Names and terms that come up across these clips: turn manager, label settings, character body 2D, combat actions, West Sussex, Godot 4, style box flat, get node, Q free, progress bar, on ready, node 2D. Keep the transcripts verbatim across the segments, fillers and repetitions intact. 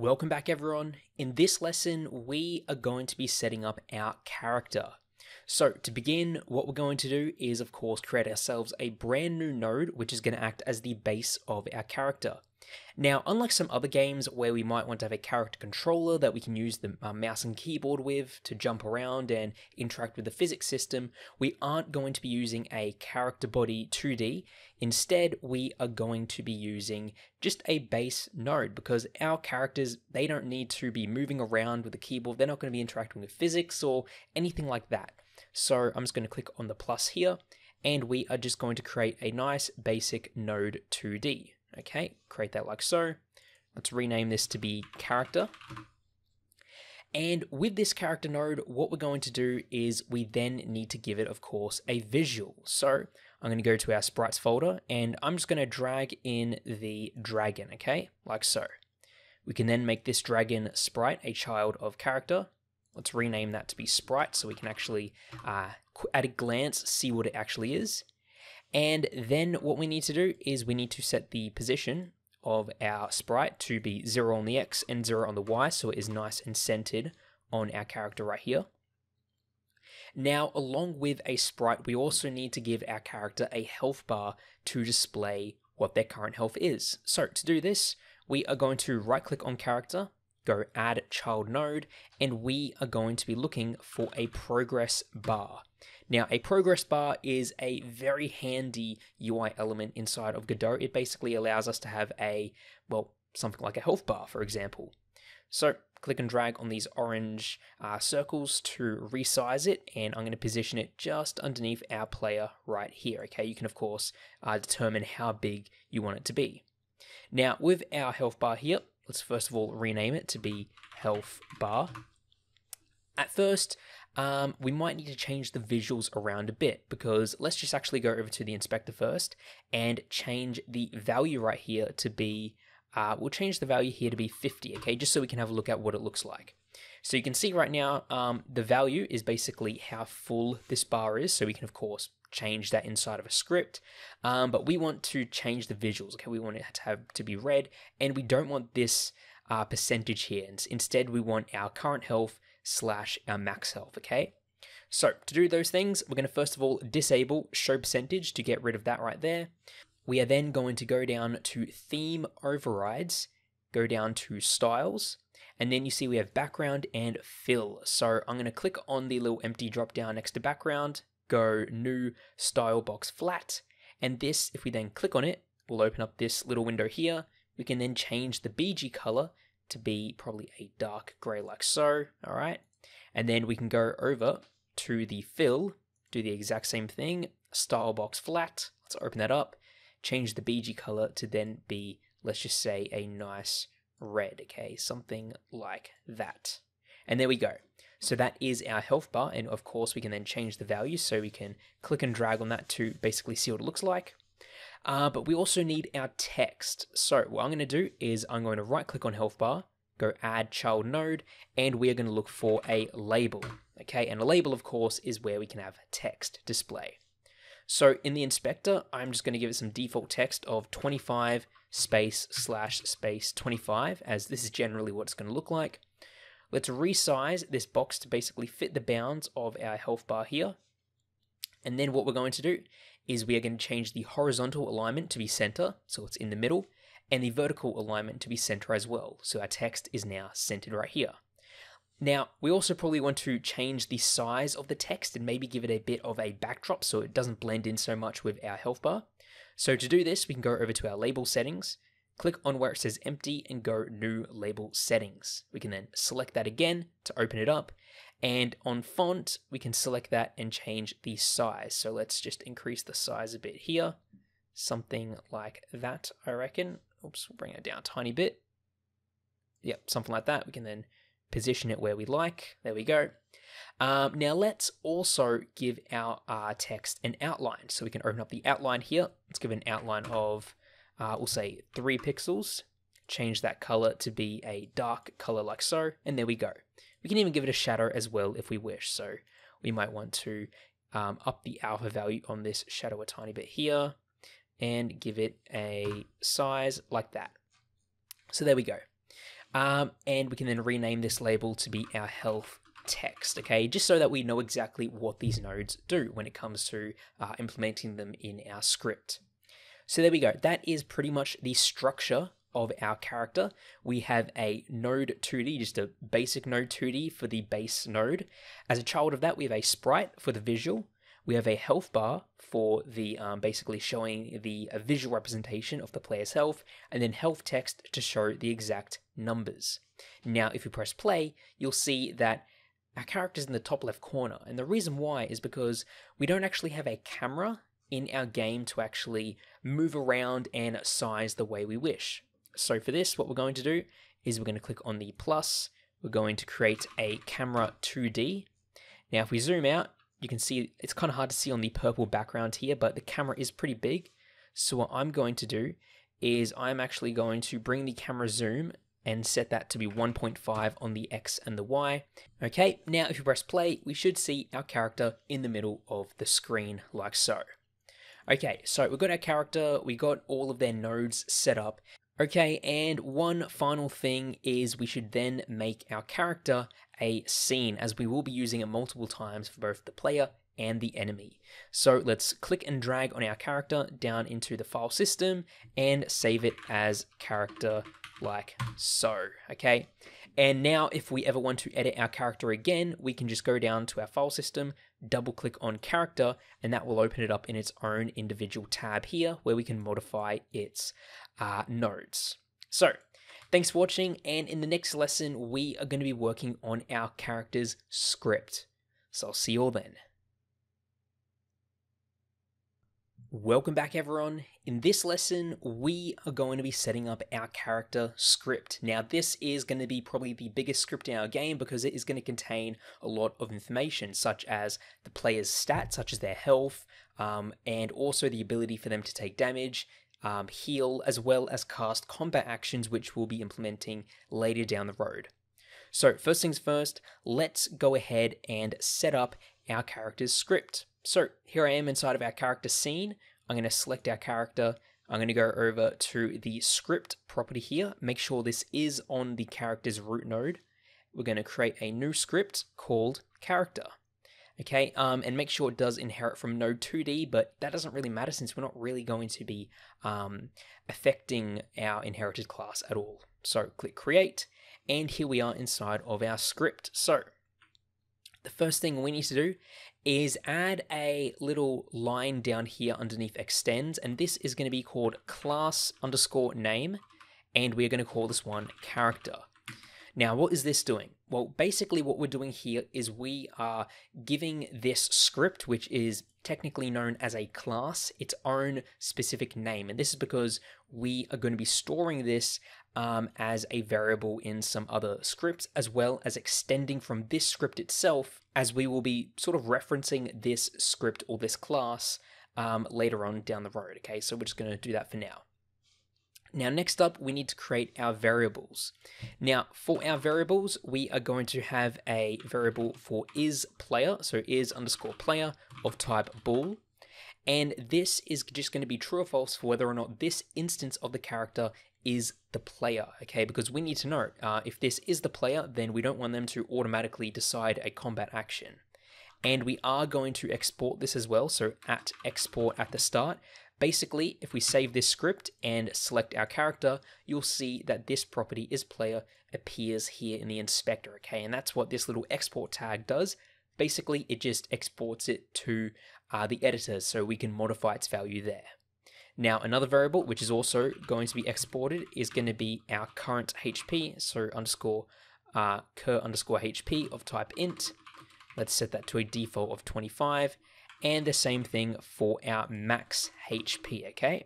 Welcome back everyone. In this lesson, we are going to be setting up our character. So to begin, what we're going to do is of course create ourselves a brand new node, which is going to act as the base of our character. Now, unlike some other games where we might want to have a character controller that we can use the uh, mouse and keyboard with to jump around and interact with the physics system, we aren't going to be using a character body two D. Instead, we are going to be using just a base node because our characters, they don't need to be moving around with the keyboard. They're not going to be interacting with physics or anything like that. So I'm just going to click on the plus here and we are just going to create a nice basic node two D. Okay, create that like so. Let's rename this to be character. And with this character node, what we're going to do is we then need to give it, of course, a visual. So I'm going to go to our sprites folder and I'm just going to drag in the dragon, okay, like so. We can then make this dragon sprite a child of character. Let's rename that to be sprite so we can actually, uh, at a glance, see what it actually is. And then what we need to do is we need to set the position of our sprite to be zero on the X and zero on the Y, so it is nice and centered on our character right here. Now, along with a sprite, we also need to give our character a health bar to display what their current health is. So to do this, we are going to right click on character, go add child node, and we are going to be looking for a progress bar. Now, a progress bar is a very handy U I element inside of Godot. It basically allows us to have a, well, something like a health bar, for example. So click and drag on these orange uh, circles to resize it, and I'm going to position it just underneath our player right here. Okay, you can, of course, uh, determine how big you want it to be. Now, with our health bar here, let's first of all rename it to be health bar. At first, Um, we might need to change the visuals around a bit because let's just actually go over to the inspector first and change the value right here to be, uh, we'll change the value here to be fifty, okay, just so we can have a look at what it looks like. So you can see right now um, the value is basically how full this bar is, so we can of course change that inside of a script, um, but we want to change the visuals, okay, we want it to have to be red and we don't want this uh, percentage here, instead we want our current health slash our max health, okay? So to do those things, we're gonna first of all disable show percentage to get rid of that right there. We are then going to go down to theme overrides, go down to styles, and then you see we have background and fill. So I'm gonna click on the little empty drop down next to background, go new style box flat, and this, if we then click on it, we'll open up this little window here. We can then change the B G color to be probably a dark gray like so, all right? And then we can go over to the fill, do the exact same thing, style box flat, let's open that up, change the B G color to then be, let's just say a nice red, okay? Something like that. And there we go. So that is our health bar, and of course we can then change the value so we can click and drag on that to basically see what it looks like. Uh, but we also need our text. So what I'm going to do is I'm going to right click on health bar, go add child node, and we are going to look for a label. Okay, and a label of course is where we can have text display. So in the inspector, I'm just going to give it some default text of twenty-five space slash space twenty-five, as this is generally what it's going to look like. Let's resize this box to basically fit the bounds of our health bar here. And then what we're going to do is we are going to change the horizontal alignment to be center, so it's in the middle, and the vertical alignment to be center as well, so our text is now centered right here. Now, we also probably want to change the size of the text and maybe give it a bit of a backdrop so it doesn't blend in so much with our health bar. So to do this, we can go over to our label settings, click on where it says empty and go new label settings. We can then select that again to open it up. And on font, we can select that and change the size. So let's just increase the size a bit here. Something like that, I reckon. Oops, we'll bring it down a tiny bit. Yep, something like that. We can then position it where we like. There we go. Um, now let's also give our uh, text an outline. So we can open up the outline here. Let's give it an outline of, uh, we'll say three pixels. Change that color to be a dark color like so. And there we go. We can even give it a shadow as well if we wish. So we might want to um, up the alpha value on this shadow a tiny bit here and give it a size like that. So there we go. Um, and we can then rename this label to be our health text, okay, just so that we know exactly what these nodes do when it comes to uh, implementing them in our script. So there we go. That is pretty much the structure of our character. We have a node two D, just a basic node two D for the base node. As a child of that, we have a sprite for the visual. We have a health bar for the um, basically showing the a visual representation of the player's health, and then health text to show the exact numbers. Now, if you press play, you'll see that our character's in the top left corner, and the reason why is because we don't actually have a camera in our game to actually move around and size the way we wish. So for this, what we're going to do is we're going to click on the plus, we're going to create a camera two D. Now if we zoom out, you can see it's kind of hard to see on the purple background here, but the camera is pretty big. So what I'm going to do is I'm actually going to bring the camera zoom and set that to be one point five on the X and the Y. Okay, now if you press play, we should see our character in the middle of the screen like so. Okay, so we've got our character, we got all of their nodes set up. Okay, and one final thing is we should then make our character a scene, as we will be using it multiple times for both the player and the enemy. So let's click and drag on our character down into the file system and save it as character like so, okay? And now if we ever want to edit our character again, we can just go down to our file system, double click on character, and that will open it up in its own individual tab here where we can modify its uh, nodes. So thanks for watching, and in the next lesson, we are going to be working on our character's script. So I'll see you all then. Welcome back everyone. In this lesson, we are going to be setting up our character script. Now this is going to be probably the biggest script in our game because it is going to contain a lot of information such as the player's stats, such as their health, um, and also the ability for them to take damage, um, heal, as well as cast combat actions, which we'll be implementing later down the road. So first things first, let's go ahead and set up our character's script. So here I am inside of our character scene. I'm going to select our character. I'm going to go over to the script property here. Make sure this is on the character's root node. We're going to create a new script called character. Okay, um, and make sure it does inherit from node two D, but that doesn't really matter since we're not really going to be um, affecting our inherited class at all. So click create, and here we are inside of our script. So the first thing we need to do is add a little line down here underneath extends, and this is going to be called class underscore name, and we're going to call this one character. Now what is this doing? Well, basically what we're doing here is we are giving this script, which is technically known as a class, its own specific name, and this is because we are going to be storing this Um, as a variable in some other scripts, as well as extending from this script itself, as we will be sort of referencing this script or this class um, later on down the road. Okay, so we're just going to do that for now. Now, next up, we need to create our variables. Now, for our variables, we are going to have a variable for is player, so is underscore player of type bool. And this is just going to be true or false for whether or not this instance of the character is the player, okay? Because we need to know uh, if this is the player, then we don't want them to automatically decide a combat action. And we are going to export this as well, so at export at the start. Basically, if we save this script and select our character, you'll see that this property is player appears here in the inspector, okay? And that's what this little export tag does. Basically, it just exports it to uh, the editor so we can modify its value there. Now, another variable, which is also going to be exported, is going to be our current H P, so underscore uh, cur underscore H P of type int. Let's set that to a default of twenty-five, and the same thing for our max H P, okay?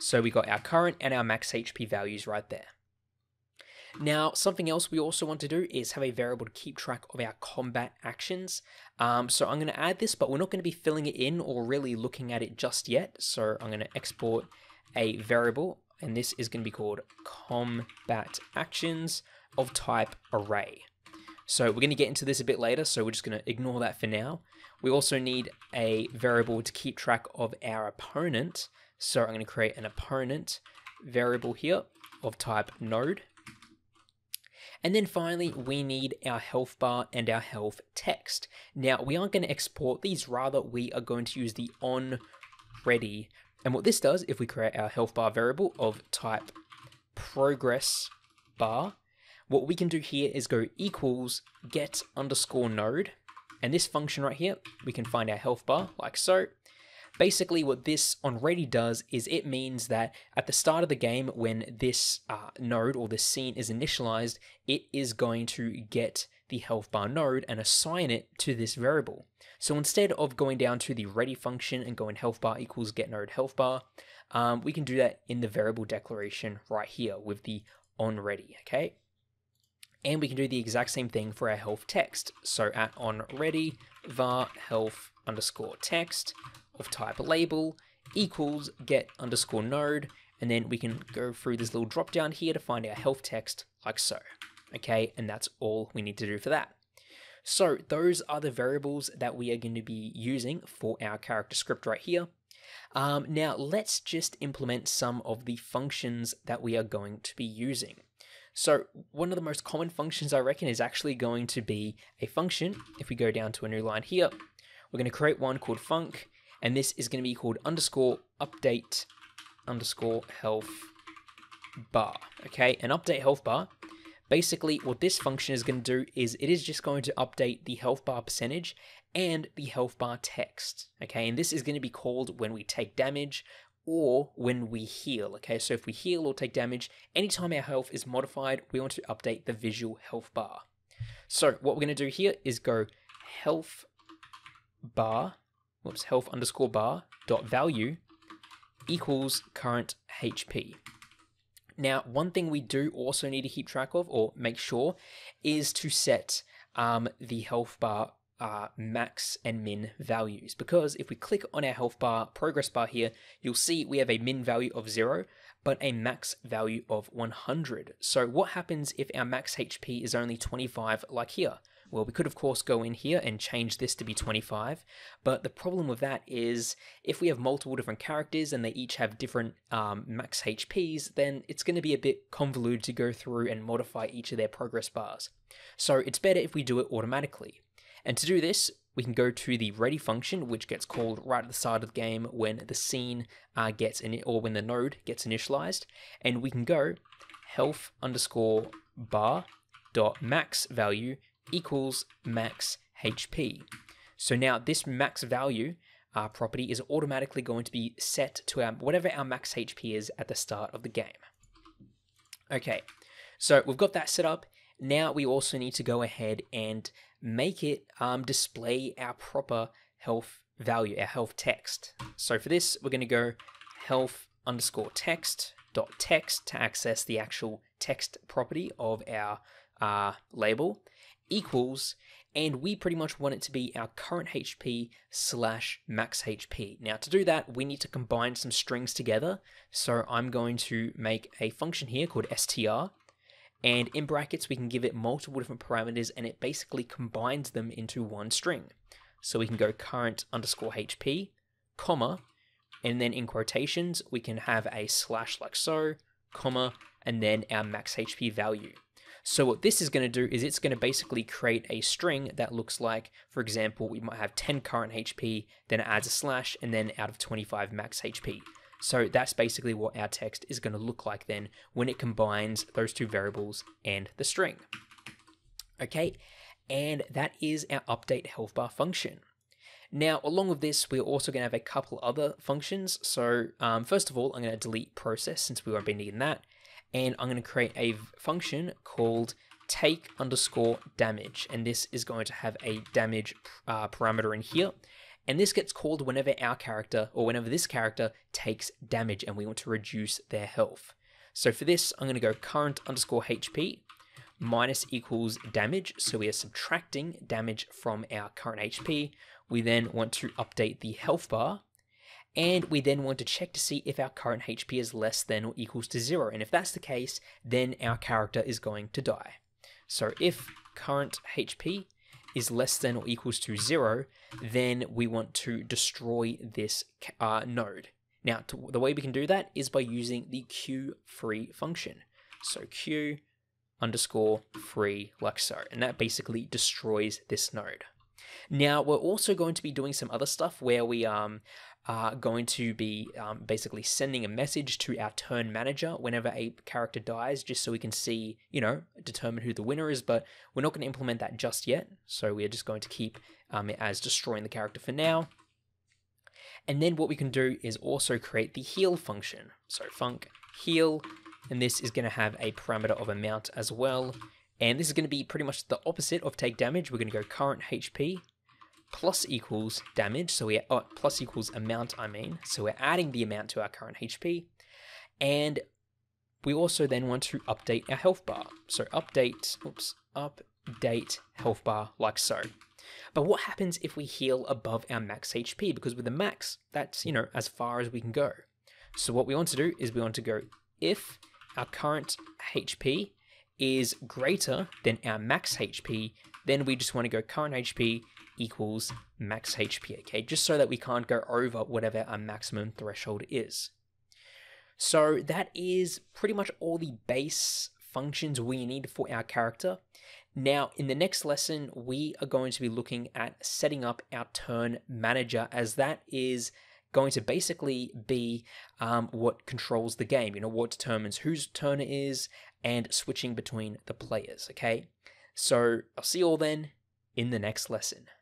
So we got our current and our max H P values right there. Now, something else we also want to do is have a variable to keep track of our combat actions. Um, so I'm going to add this, but we're not going to be filling it in or really looking at it just yet. So I'm going to export a variable, and this is going to be called combat actions of type array. So we're going to get into this a bit later, so we're just going to ignore that for now. We also need a variable to keep track of our opponent. So I'm going to create an opponent variable here of type node. And then finally, we need our health bar and our health text. Now, we aren't going to export these, rather we are going to use the on ready. And what this does, if we create our health bar variable of type progress bar, what we can do here is go equals get underscore node. And this function right here, we can find our health bar like so. Basically what this on ready does is it means that at the start of the game, when this uh, node or this scene is initialized, it is going to get the health bar node and assign it to this variable. So instead of going down to the ready function and going health bar equals get node health bar, um, we can do that in the variable declaration right here with the on ready, okay? And we can do the exact same thing for our health text. So at on ready var health underscore text of type label equals get underscore node, and then we can go through this little drop down here to find our health text like so. Okay, and that's all we need to do for that. So those are the variables that we are going to be using for our character script right here. Um, now let's just implement some of the functions that we are going to be using. So one of the most common functions I reckon is actually going to be a function. If we go down to a new line here, we're going to create one called func, and this is going to be called underscore update underscore health bar. Okay, and update health bar. Basically what this function is going to do is it is just going to update the health bar percentage and the health bar text. Okay, and this is going to be called when we take damage or when we heal. Okay, so if we heal or take damage, anytime our health is modified, we want to update the visual health bar. So what we're going to do here is go health bar, whoops, health underscore bar dot value equals current H P. Now, one thing we do also need to keep track of or make sure is to set um, the health bar Uh, max and min values, because if we click on our health bar progress bar here, you'll see we have a min value of zero but a max value of one hundred. So what happens if our max H P is only twenty-five like here? Well, we could of course go in here and change this to be twenty-five, but the problem with that is if we have multiple different characters and they each have different um, max H Ps, then it's going to be a bit convoluted to go through and modify each of their progress bars. So it's better if we do it automatically. And to do this, we can go to the ready function, which gets called right at the start of the game when the scene uh, gets in, or when the node gets initialized, and we can go health underscore bar dot max value equals max H P. So now this max value uh, property is automatically going to be set to our, whatever our max H P is at the start of the game. Okay, so we've got that set up. Now we also need to go ahead and make it um, display our proper health value, our health text. So for this, we're going to go health underscore text dot text to access the actual text property of our uh, label equals, and we pretty much want it to be our current H P slash max H P. Now to do that, we need to combine some strings together. So I'm going to make a function here called str. And in brackets, we can give it multiple different parameters and it basically combines them into one string. So we can go current underscore H P, comma, and then in quotations, we can have a slash like so, comma, and then our max H P value. So what this is going to do is it's going to basically create a string that looks like, for example, we might have ten current H P, then it adds a slash, and then out of twenty-five max H P. So that's basically what our text is going to look like then when it combines those two variables and the string. Okay, and that is our update health bar function. Now, along with this, we're also going to have a couple other functions. So um, first of all, I'm going to delete process since we won't be needing that. And I'm going to create a function called take underscore damage. And this is going to have a damage uh, parameter in here. And this gets called whenever our character, or whenever this character takes damage and we want to reduce their health. So for this, I'm going to go current underscore H P minus equals damage. So we are subtracting damage from our current H P. We then want to update the health bar. And we then want to check to see if our current H P is less than or equals to zero. And if that's the case, then our character is going to die. So if current H P is less than or equals to zero, then we want to destroy this uh, node. Now, to, the way we can do that is by using the Q free function. So Q underscore free like so, and that basically destroys this node. Now we're also going to be doing some other stuff where we um, are going to be um, basically sending a message to our turn manager whenever a character dies, just so we can see, you know, determine who the winner is, but we're not going to implement that just yet. So we're just going to keep um, it as destroying the character for now. And then what we can do is also create the heal function. So func heal, and this is going to have a parameter of amount as well. And this is going to be pretty much the opposite of take damage. We're going to go current H P plus equals damage. So we're oh, plus equals amount, I mean. So we're adding the amount to our current H P. And we also then want to update our health bar. So update, oops, update health bar like so. But what happens if we heal above our max H P? Because with the max, that's, you know, as far as we can go. So what we want to do is we want to go if our current H P is greater than our max H P, then we just want to go current H P equals max H P, okay? Just so that we can't go over whatever our maximum threshold is. So that is pretty much all the base functions we need for our character. Now, in the next lesson, we are going to be looking at setting up our turn manager, as that is going to basically be um, what controls the game, you know, what determines whose turn it is, and switching between the players, okay? So I'll see you all then in the next lesson.